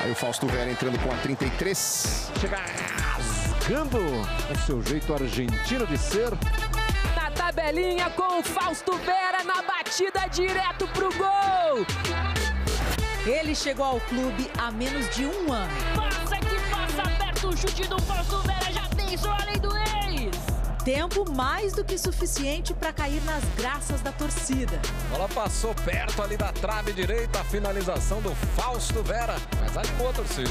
Aí o Fausto Vera entrando com a 33. Chega rasgando o seu jeito argentino de ser. Na tabelinha com o Fausto Vera na batida direto pro gol. Ele chegou ao clube há menos de um ano. Passa que passa, aperta o chute do Fausto Vera, já pensou além do ex. Tempo mais do que suficiente para cair nas graças da torcida. A bola passou perto ali da trave direita, a finalização do Fausto Vera. Mas animou a torcida.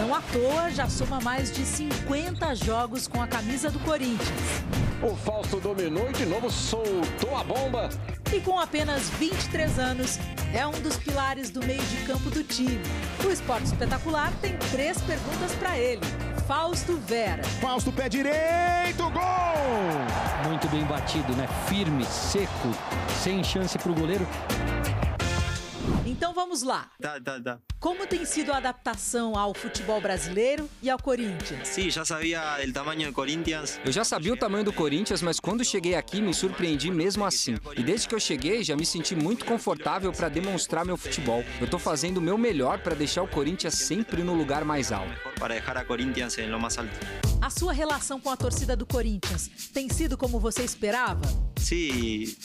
Não à toa, já soma mais de 50 jogos com a camisa do Corinthians. O Fausto dominou e de novo soltou a bomba. E com apenas 23 anos, é um dos pilares do meio de campo do time. O Esporte Espetacular tem 3 perguntas para ele. Fausto Vera. Fausto, pé direito, gol! Muito bem batido, né? Firme, seco, sem chance para o goleiro. Então vamos lá. Dá. Como tem sido a adaptação ao futebol brasileiro e ao Corinthians? Sim, já sabia o tamanho do Corinthians. Eu já sabia o tamanho do Corinthians, mas quando cheguei aqui me surpreendi mesmo assim. E desde que eu cheguei já me senti muito confortável para demonstrar meu futebol. Eu estou fazendo o meu melhor para deixar o Corinthians sempre no lugar mais alto. Para deixar a Corinthians no mais alto. A sua relação com a torcida do Corinthians tem sido como você esperava? Sim.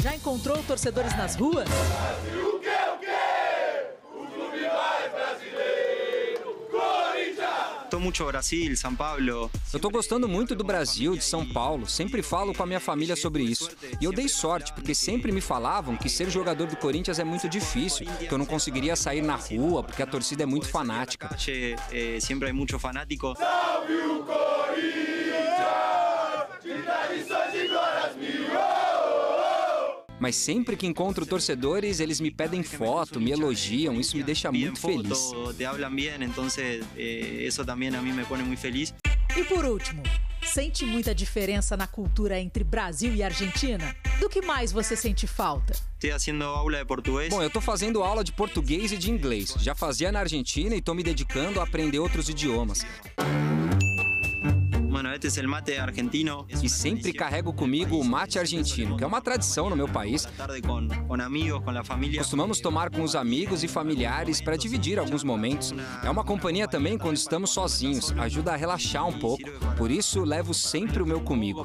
Já encontrou torcedores nas ruas? O que é o quê? O clube mais brasileiro, Corinthians! Tô muito Brasil, São Paulo. Eu tô gostando muito do Brasil, de São Paulo. Sempre falo com a minha família sobre isso. E eu dei sorte, porque sempre me falavam que ser jogador do Corinthians é muito difícil, que eu não conseguiria sair na rua, porque a torcida é muito fanática. Sempre é muito fanático. Salve o Corinthians! De tradições e glórias mil! Mas sempre que encontro torcedores, eles me pedem foto, me elogiam, isso me deixa muito feliz. Te hablan bien, entonces eso también a mí me pone muy feliz. E por último, sente muita diferença na cultura entre Brasil e Argentina? Do que mais você sente falta? Bom, eu tô fazendo aula de português e de inglês. Já fazia na Argentina e tô me dedicando a aprender outros idiomas. E sempre carrego comigo o mate argentino, que é uma tradição no meu país. Costumamos tomar com os amigos e familiares para dividir alguns momentos. É uma companhia também quando estamos sozinhos, ajuda a relaxar um pouco. Por isso, levo sempre o meu comigo.